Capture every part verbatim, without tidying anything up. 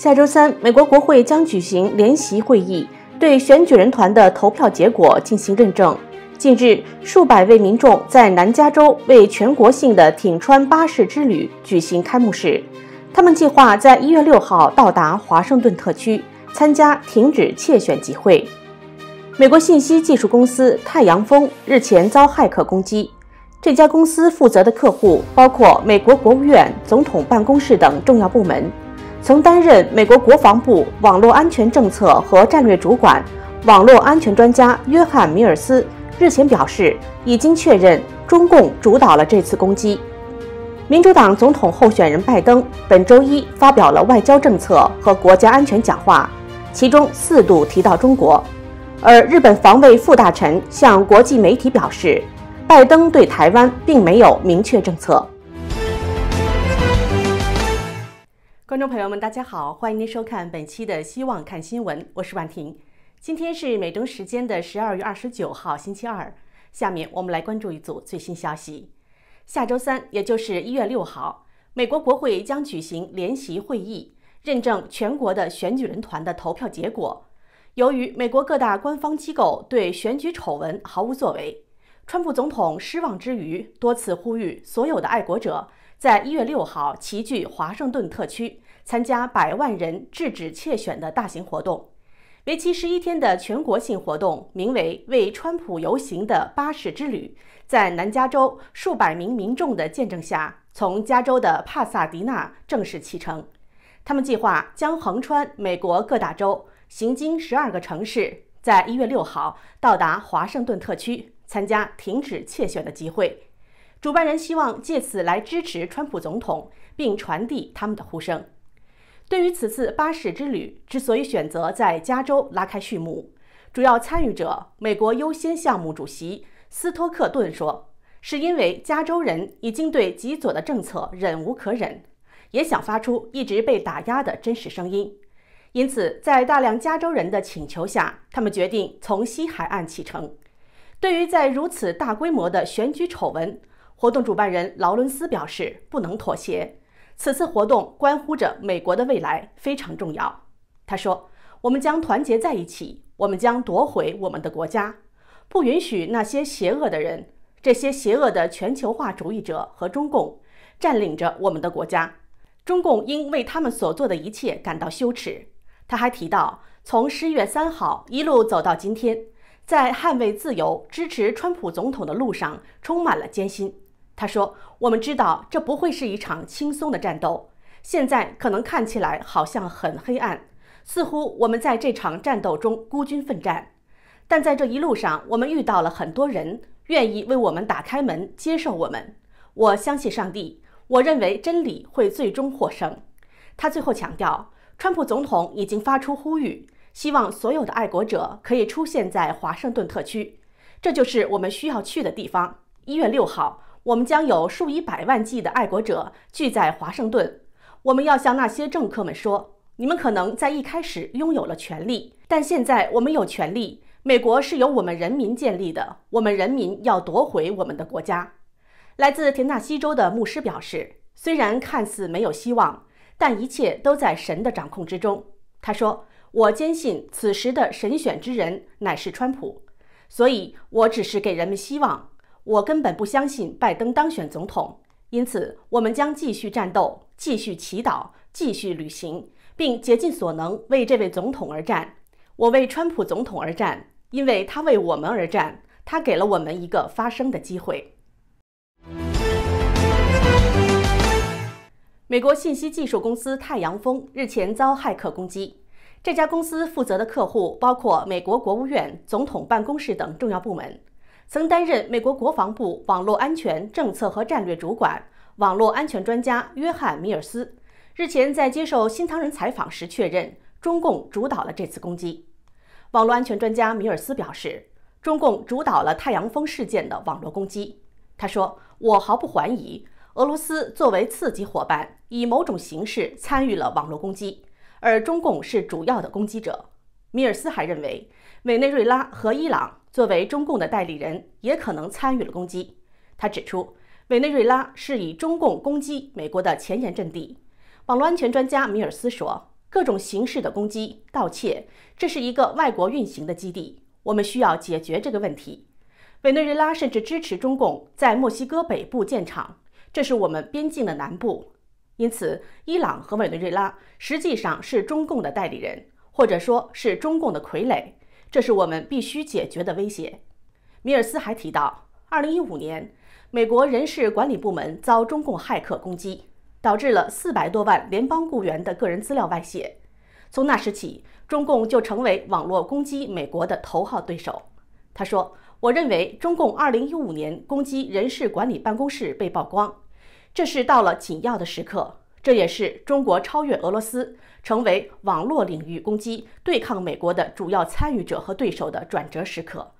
下周三，美国国会将举行联席会议，对选举人团的投票结果进行认证。近日，数百位民众在南加州为全国性的挺川巴士之旅举行开幕式。他们计划在一月六号到达华盛顿特区，参加停止窃选集会。美国信息技术公司太阳风日前遭骇客攻击，这家公司负责的客户包括美国国务院、总统办公室等重要部门。曾担任美国国防部网络安全政策和战略主管、网络安全专家约翰·米尔斯日前表示，已经确认中共主导了这次攻击。民主党总统候选人拜登本周一发表了外交政策和国家安全讲话，其中四度提到中国。而日本防卫副大臣向国际媒体表示，拜登对台湾并没有明确政策。观众朋友们，大家好，欢迎您收看本期的《希望看新闻》，我是婉婷。今天是美东时间的十二月二十九号，星期二。下面我们来关注一组最新消息。下周三，也就是一月六号，美国国会将举行联席会议，认证全国的选举人团的投票结果。由于美国各大官方机构对选举丑闻毫无作为，川普总统失望之余，多次呼吁所有的爱国者在一月六号齐聚华盛顿特区，参加百万人制止窃选的大型活动。为期十一天的全国性活动名为为川普游行的巴士之旅，在南加州数百名民众的见证下，从加州的帕萨迪纳正式启程。他们计划将横穿美国各大州，行经十二个城市，在一月六号到达华盛顿特区，参加停止窃选的集会。主办人希望借此来支持川普总统，并传递他们的呼声。对于此次巴士之旅之所以选择在加州拉开序幕，主要参与者美国优先项目主席斯托克顿说，是因为加州人已经对极左的政策忍无可忍，也想发出一直被打压的真实声音。因此，在大量加州人的请求下，他们决定从西海岸启程。对于在如此大规模的选举丑闻，活动主办人劳伦斯表示，不能妥协。此次活动关乎着美国的未来，非常重要。他说，我们将团结在一起，我们将夺回我们的国家，不允许那些邪恶的人，这些邪恶的全球化主义者和中共占领着我们的国家。中共应为他们所做的一切感到羞耻。他还提到，从十一月三号一路走到今天，在捍卫自由、支持川普总统的路上充满了艰辛。他说，我们知道这不会是一场轻松的战斗，现在可能看起来好像很黑暗，似乎我们在这场战斗中孤军奋战，但在这一路上我们遇到了很多人愿意为我们打开门，接受我们。我相信上帝，我认为真理会最终获胜。他最后强调，川普总统已经发出呼吁，希望所有的爱国者可以出现在华盛顿特区，这就是我们需要去的地方。一月六号，我们将有数以百万计的爱国者聚在华盛顿。我们要向那些政客们说，你们可能在一开始拥有了权利，但现在我们有权利。美国是由我们人民建立的，我们人民要夺回我们的国家。来自田纳西州的牧师表示，虽然看似没有希望，但一切都在神的掌控之中。他说，我坚信此时的神选之人乃是川普，所以我只是给人们希望。我根本不相信拜登当选总统，因此我们将继续战斗，继续祈祷，继续旅行，并竭尽所能为这位总统而战。我为川普总统而战，因为他为我们而战，他给了我们一个发声的机会。美国信息技术公司太阳风日前遭骇客攻击，这家公司负责的客户包括美国国务院、总统办公室等重要部门。曾担任美国国防部网络安全政策和战略主管、网络安全专家约翰·米尔斯日前在接受《新唐人》采访时确认，中共主导了这次攻击。网络安全专家米尔斯表示，中共主导了太阳风事件的网络攻击。他说，我毫不怀疑，俄罗斯作为刺激伙伴，以某种形式参与了网络攻击，而中共是主要的攻击者。米尔斯还认为，委内瑞拉和伊朗作为中共的代理人，也可能参与了攻击。他指出，委内瑞拉是以中共攻击美国的前沿阵地。网络安全专家米尔斯说，各种形式的攻击、盗窃，这是一个外国运行的基地。我们需要解决这个问题。委内瑞拉甚至支持中共在墨西哥北部建厂，这是我们边境的南部。因此，伊朗和委内瑞拉实际上是中共的代理人，或者说是中共的傀儡，这是我们必须解决的威胁。米尔斯还提到，二零一五年，美国人事管理部门遭中共骇客攻击，导致了四百多万联邦雇员的个人资料外泄。从那时起，中共就成为网络攻击美国的头号对手。他说：“我认为中共二零一五年攻击人事管理办公室被曝光，这是到了紧要的时刻。这也是中国超越俄罗斯，成为网络领域攻击对抗美国的主要参与者和对手的转折时刻。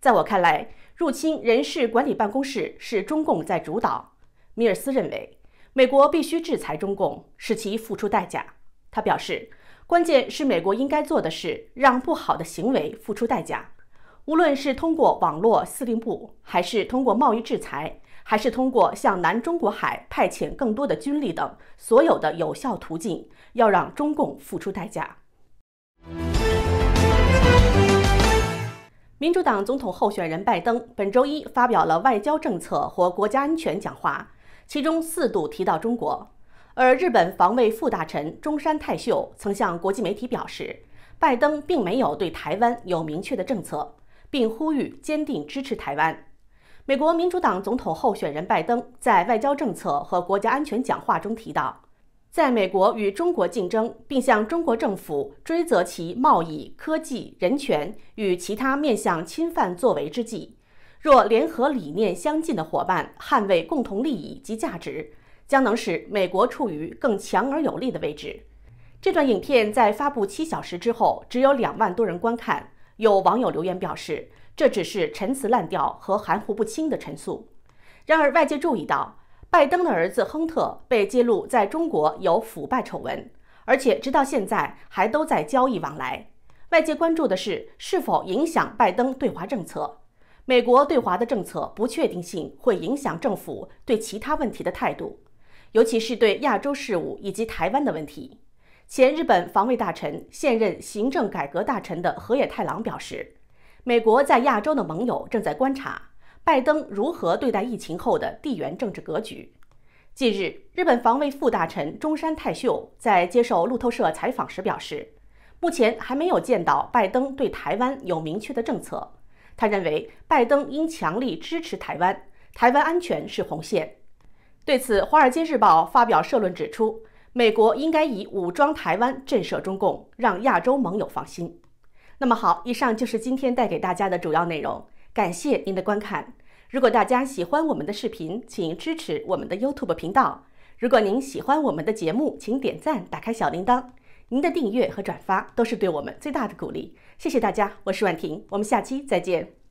在我看来，入侵人事管理办公室是中共在主导。”米尔斯认为，美国必须制裁中共，使其付出代价。他表示，关键是美国应该做的是让不好的行为付出代价，无论是通过网络司令部，还是通过贸易制裁，还是通过向南中国海派遣更多的军力等所有的有效途径，要让中共付出代价。民主党总统候选人拜登本周一发表了外交政策和国家安全讲话，其中四度提到中国。而日本防卫副大臣中山泰秀曾向国际媒体表示，拜登并没有对台湾有明确的政策，并呼吁坚定支持台湾。美国民主党总统候选人拜登在外交政策和国家安全讲话中提到，在美国与中国竞争，并向中国政府追责其贸易、科技、人权与其他面向侵犯作为之际，若联合理念相近的伙伴捍卫共同利益及价值，将能使美国处于更强而有力的位置。这段影片在发布七小时之后，只有两万多人观看。有网友留言表示，这只是陈词滥调和含糊不清的陈述。然而，外界注意到，拜登的儿子亨特被揭露在中国有腐败丑闻，而且直到现在还都在交易往来。外界关注的是，是否影响拜登对华政策。美国对华的政策不确定性会影响政府对其他问题的态度，尤其是对亚洲事务以及台湾的问题。前日本防卫大臣、现任行政改革大臣的河野太郎表示，美国在亚洲的盟友正在观察拜登如何对待疫情后的地缘政治格局。近日，日本防卫副大臣中山泰秀在接受路透社采访时表示，目前还没有见到拜登对台湾有明确的政策。他认为，拜登应强力支持台湾，台湾安全是红线。对此，《华尔街日报》发表社论指出，美国应该以武装台湾震慑中共，让亚洲盟友放心。那么好，以上就是今天带给大家的主要内容，感谢您的观看。如果大家喜欢我们的视频，请支持我们的 YouTube 频道。如果您喜欢我们的节目，请点赞、打开小铃铛。您的订阅和转发都是对我们最大的鼓励。谢谢大家，我是婉婷，我们下期再见。